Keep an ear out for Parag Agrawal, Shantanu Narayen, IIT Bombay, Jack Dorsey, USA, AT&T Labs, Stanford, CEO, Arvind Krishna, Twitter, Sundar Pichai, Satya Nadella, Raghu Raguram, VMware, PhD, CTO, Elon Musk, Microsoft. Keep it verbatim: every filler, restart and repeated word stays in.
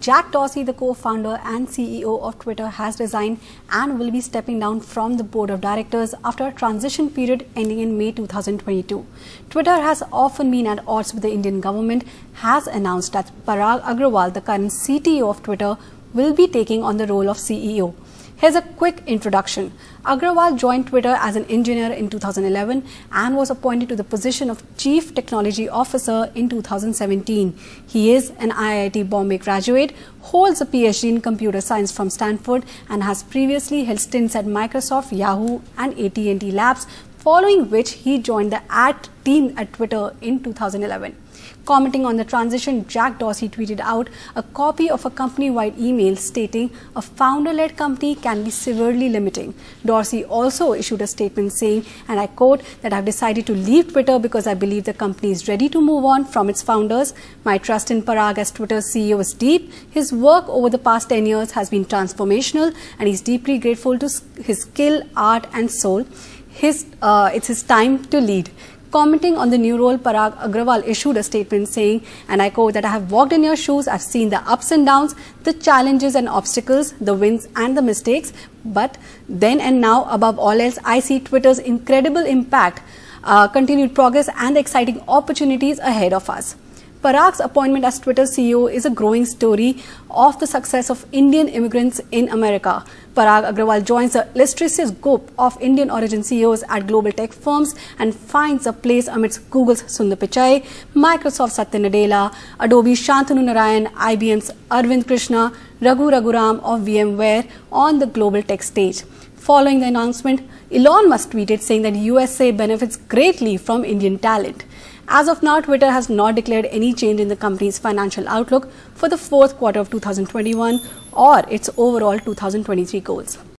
Jack Dorsey, the co-founder and C E O of Twitter, has resigned and will be stepping down from the board of directors after a transition period ending in May two thousand twenty-two. Twitter has often been at odds with the Indian government, has announced that Parag Agrawal, the current C T O of Twitter, will be taking on the role of C E O. Here's a quick introduction. Agrawal joined Twitter as an engineer in two thousand eleven and was appointed to the position of Chief Technology Officer in two thousand seventeen. He is an I I T Bombay graduate, holds a P H D in computer science from Stanford, and has previously held stints at Microsoft, Yahoo, and A T and T Labs, following which he joined the ad team at Twitter in two thousand eleven. Commenting on the transition, Jack Dorsey tweeted out a copy of a company-wide email stating a founder-led company can be severely limiting. Dorsey also issued a statement saying, and I quote, that I've decided to leave Twitter because I believe the company is ready to move on from its founders. My trust in Parag as Twitter's C E O is deep. His work over the past ten years has been transformational, and he's deeply grateful to his skill, art, and soul. His, uh, it's his time to lead. Commenting on the new role, Parag Agrawal issued a statement saying, and I quote, that I have walked in your shoes, I've seen the ups and downs, the challenges and obstacles, the wins and the mistakes. But then and now, above all else, I see Twitter's incredible impact, uh, continued progress and the exciting opportunities ahead of us. Parag's appointment as Twitter C E O is a growing story of the success of Indian immigrants in America. Parag Agrawal joins the illustrious group of Indian origin C E Os at global tech firms and finds a place amidst Google's Sundar Pichai, Microsoft's Satya Nadella, Adobe's Shantanu Narayen, I B M's Arvind Krishna, Raghu Raguram of VMware on the global tech stage. Following the announcement, Elon Musk tweeted saying that U S A benefits greatly from Indian talent. As of now, Twitter has not declared any change in the company's financial outlook for the fourth quarter of two thousand twenty-one or its overall two thousand twenty-three goals.